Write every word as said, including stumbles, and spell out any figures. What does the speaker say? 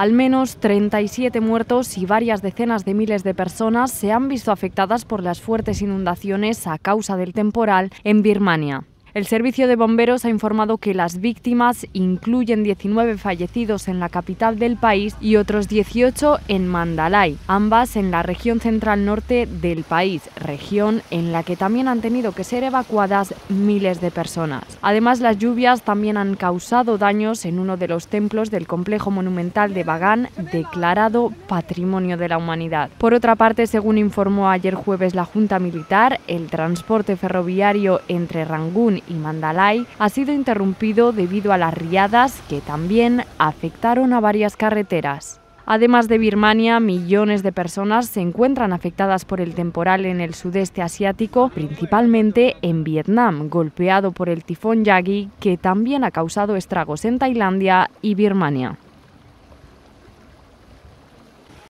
Al menos treinta y siete muertos y varias decenas de miles de personas se han visto afectadas por las fuertes inundaciones a causa del temporal en Birmania. El servicio de bomberos ha informado que las víctimas incluyen diecinueve fallecidos en la capital del país y otros dieciocho en Mandalay, ambas en la región central norte del país, región en la que también han tenido que ser evacuadas miles de personas. Además, las lluvias también han causado daños en uno de los templos del complejo monumental de Bagán, declarado Patrimonio de la Humanidad. Por otra parte, según informó ayer jueves la Junta Militar, el transporte ferroviario entre Rangún y Mandalay ha sido interrumpido debido a las riadas que también afectaron a varias carreteras. Además de Birmania, millones de personas se encuentran afectadas por el temporal en el sudeste asiático, principalmente en Vietnam, golpeado por el tifón Yagi, que también ha causado estragos en Tailandia y Birmania.